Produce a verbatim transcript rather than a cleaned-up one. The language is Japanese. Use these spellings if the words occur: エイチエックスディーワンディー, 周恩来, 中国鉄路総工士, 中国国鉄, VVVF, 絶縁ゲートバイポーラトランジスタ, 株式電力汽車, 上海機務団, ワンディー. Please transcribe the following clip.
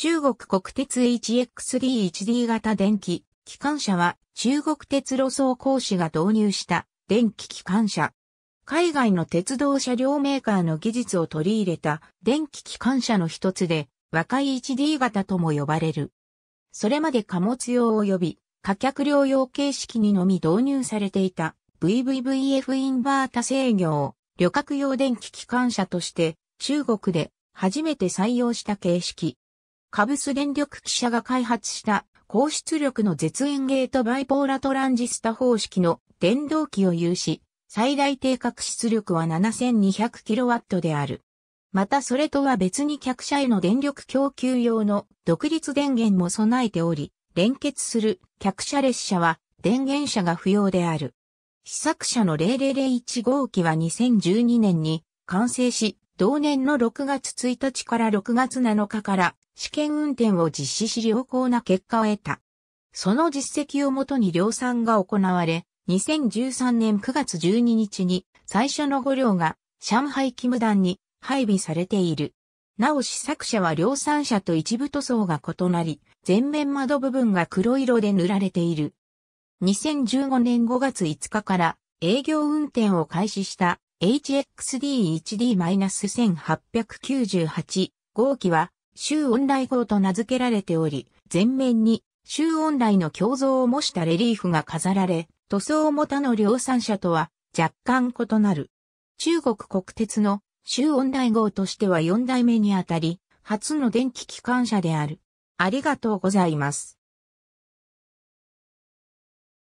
中国国鉄 エイチエックスディーワンディー 型電気機関車は中国鉄路総工士が導入した電気機関車。海外の鉄道車両メーカーの技術を取り入れた電気機関車の一つで若い ワンディー 型とも呼ばれる。それまで貨物用及び貨客両用形式にのみ導入されていた ブイブイブイエフ インバータ制御を旅客用電気機関車として中国で初めて採用した形式。株式電力汽車が開発した高出力の絶縁ゲートバイポーラトランジスタ方式の電動機を有し、最大定格出力は ななせんにひゃくキロワット である。またそれとは別に客車への電力供給用の独立電源も備えており、連結する客車列車は電源車が不要である。試作車のゼロゼロゼロいちごうきはにせんじゅうにねんに完成し、同年のろくがつついたちからろくがつなのかから試験運転を実施し良好な結果を得た。その実績をもとに量産が行われ、にせんじゅうさんねんくがつじゅうににちに最初のごりょうが上海機務団に配備されている。なお試作車は量産車と一部塗装が異なり、前面窓部分が黒色で塗られている。にせんじゅうごねんごがついつかから営業運転を開始した。エイチエックスディーワンディーせんはっぴゃくきゅうじゅうはちごうきは周恩来号と名付けられており、前面に周恩来の胸像を模したレリーフが飾られ、塗装も他の量産車とは若干異なる。中国国鉄の周恩来号としてはよんだいめにあたり、初の電気機関車である。ありがとうございます。